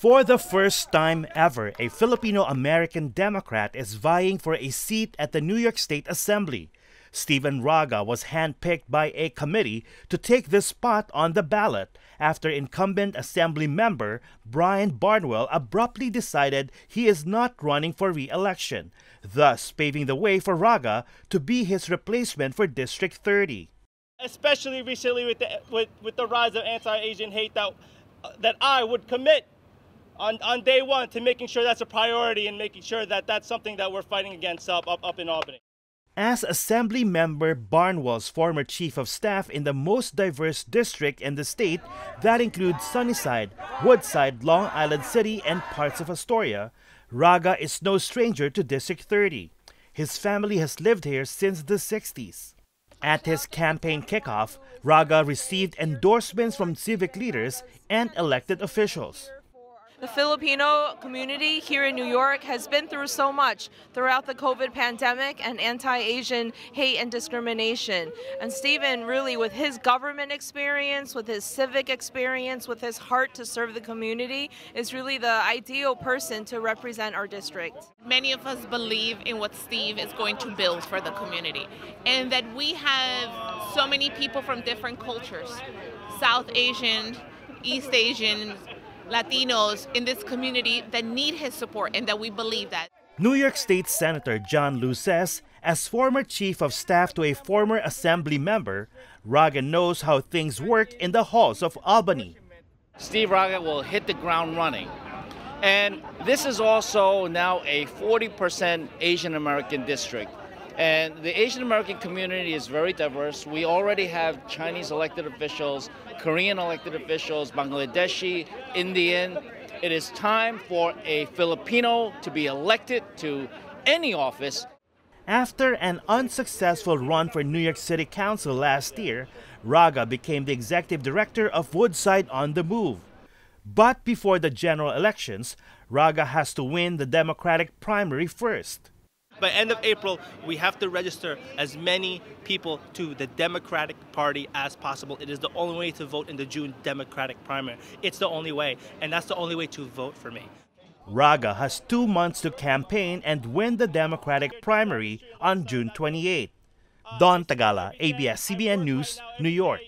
For the first time ever, a Filipino-American Democrat is vying for a seat at the New York State Assembly. Steven Raga was handpicked by a committee to take this spot on the ballot after incumbent Assembly member Brian Barnwell abruptly decided he is not running for re-election, thus paving the way for Raga to be his replacement for District 30. Especially recently with the rise of anti-Asian hate that I would commit on day one to making sure that's a priority and making sure that that's something that we're fighting against up in Albany. As Assembly Member Barnwell's former chief of staff in the most diverse district in the state, that includes Sunnyside, Woodside, Long Island City, and parts of Astoria, Raga is no stranger to District 30. His family has lived here since the 60s. At his campaign kickoff, Raga received endorsements from civic leaders and elected officials. The Filipino community here in New York has been through so much throughout the COVID pandemic and anti-Asian hate and discrimination. And Steven, really, with his government experience, with his civic experience, with his heart to serve the community, is really the ideal person to represent our district. Many of us believe in what Steve is going to build for the community, and that we have so many people from different cultures, South Asian, East Asian, Latinos in this community that need his support, and that we believe that. New York State Senator John Liu says, as former chief of staff to a former assembly member, Raga knows how things work in the halls of Albany. Steve Raga will hit the ground running. And this is also now a 40% Asian American district. And the Asian American community is very diverse. We already have Chinese elected officials, Korean elected officials, Bangladeshi, Indian. It is time for a Filipino to be elected to any office. After an unsuccessful run for New York City Council last year, Raga became the executive director of Woodside on the Move. But before the general elections, Raga has to win the Democratic primary first. By end of April, we have to register as many people to the Democratic Party as possible. It is the only way to vote in the June Democratic primary. It's the only way, and that's the only way to vote for me. Raga has 2 months to campaign and win the Democratic primary on June 28. Don Tagala, ABS-CBN News, New York.